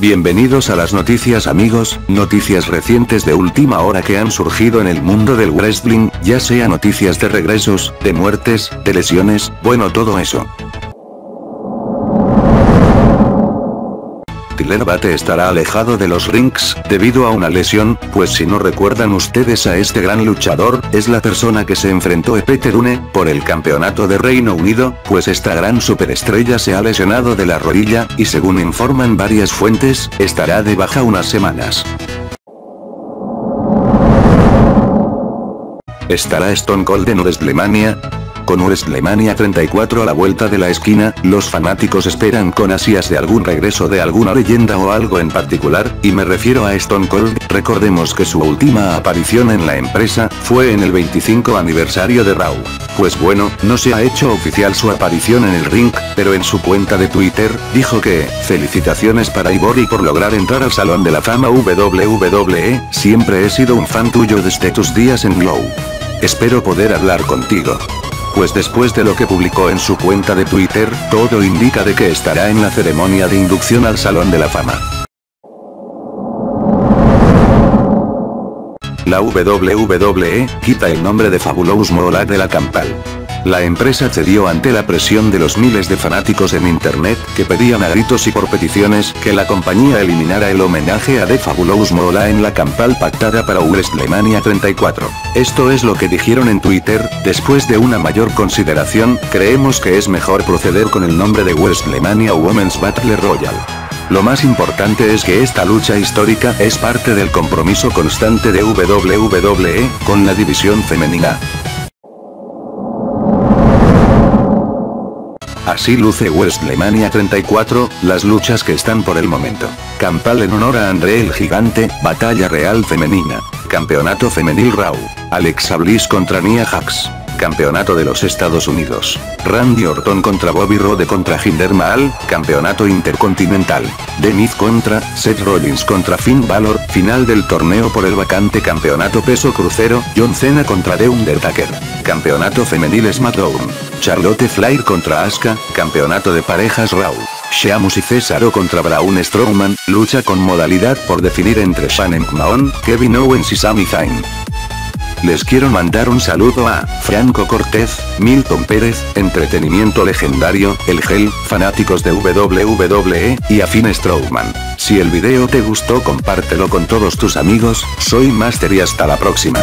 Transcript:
Bienvenidos a las noticias, amigos. Noticias recientes de última hora que han surgido en el mundo del wrestling, ya sea noticias de regresos, de muertes, de lesiones, bueno, todo eso. Tyler Bate estará alejado de los rings, debido a una lesión, pues si no recuerdan ustedes a este gran luchador, es la persona que se enfrentó a Peter Dunne, por el campeonato de Reino Unido, pues esta gran superestrella se ha lesionado de la rodilla, y según informan varias fuentes, estará de baja unas semanas. ¿Estará Stone Cold en WrestleMania? Con WrestleMania 34 a la vuelta de la esquina, los fanáticos esperan con ansias de algún regreso de alguna leyenda o algo en particular, y me refiero a Stone Cold. Recordemos que su última aparición en la empresa fue en el 25 aniversario de Raw. Pues bueno, no se ha hecho oficial su aparición en el ring, pero en su cuenta de Twitter, dijo que, felicitaciones para Ivory por lograr entrar al Salón de la Fama WWE, siempre he sido un fan tuyo desde tus días en Glow. Espero poder hablar contigo. Pues después de lo que publicó en su cuenta de Twitter, todo indica de que estará en la ceremonia de inducción al Salón de la Fama. La WWE quita el nombre de Fabulous Moolah de la campal. La empresa cedió ante la presión de los miles de fanáticos en internet, que pedían a gritos y por peticiones, que la compañía eliminara el homenaje a The Fabulous Moolah en la campal pactada para WrestleMania 34. Esto es lo que dijeron en Twitter. Después de una mayor consideración, creemos que es mejor proceder con el nombre de WrestleMania Women's Battle Royale. Lo más importante es que esta lucha histórica es parte del compromiso constante de WWE, con la división femenina. Así luce WrestleMania 34, las luchas que están por el momento. Campal en honor a André el Gigante, Batalla Real Femenina. Campeonato Femenil Raw. Alexa Bliss contra Nia Jax. Campeonato de los Estados Unidos. Randy Orton contra Bobby Rode contra Jinder Mahal, Campeonato Intercontinental. Deniz contra Seth Rollins contra Finn Balor, final del torneo por el vacante Campeonato Peso Crucero, John Cena contra The Undertaker. Campeonato Femenil SmackDown. Charlotte Flair contra Asuka, Campeonato de Parejas Raw. Sheamus y Césaro contra Braun Strowman, lucha con modalidad por definir entre Shane McMahon, Kevin Owens y Sami Zayn. Les quiero mandar un saludo a Franco Cortez, Milton Pérez, Entretenimiento Legendario, El Gel, fanáticos de WWE, y a Finn Strowman. Si el video te gustó, compártelo con todos tus amigos. Soy Master y hasta la próxima.